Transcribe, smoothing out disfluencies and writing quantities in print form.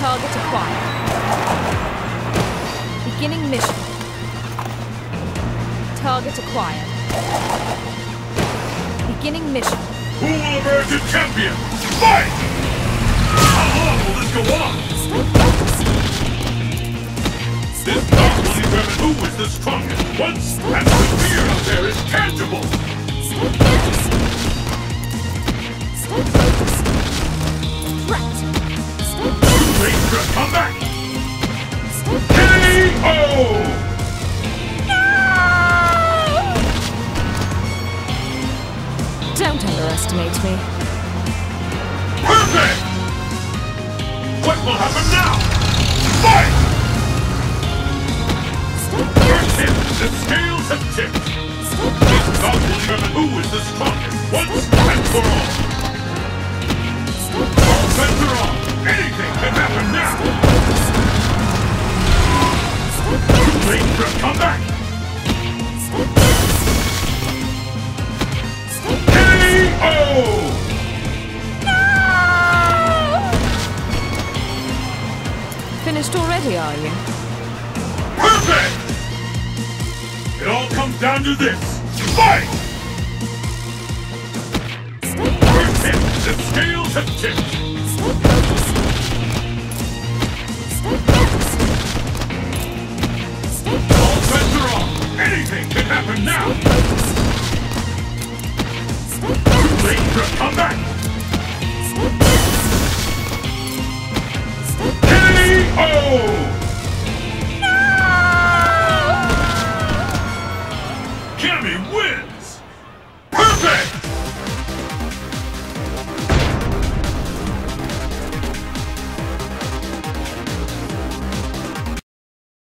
Target acquired. Beginning mission. Target acquired. Beginning mission. Who will emerge as champion? Fight! How long will this go on? This battle determines who is the strongest. Once that fear out there is tangible. Come back! K.O. No! Don't underestimate me. Perfect! What will happen now? Fight! First hit, the scales have tipped. This bout will determine who is the strongest, once and for all. All bets are off. Anything can happen now! Too late for a comeback! K.O. No! Finished already, are you? Perfect! It all comes down to this! Fight! First hit, the scales have tipped!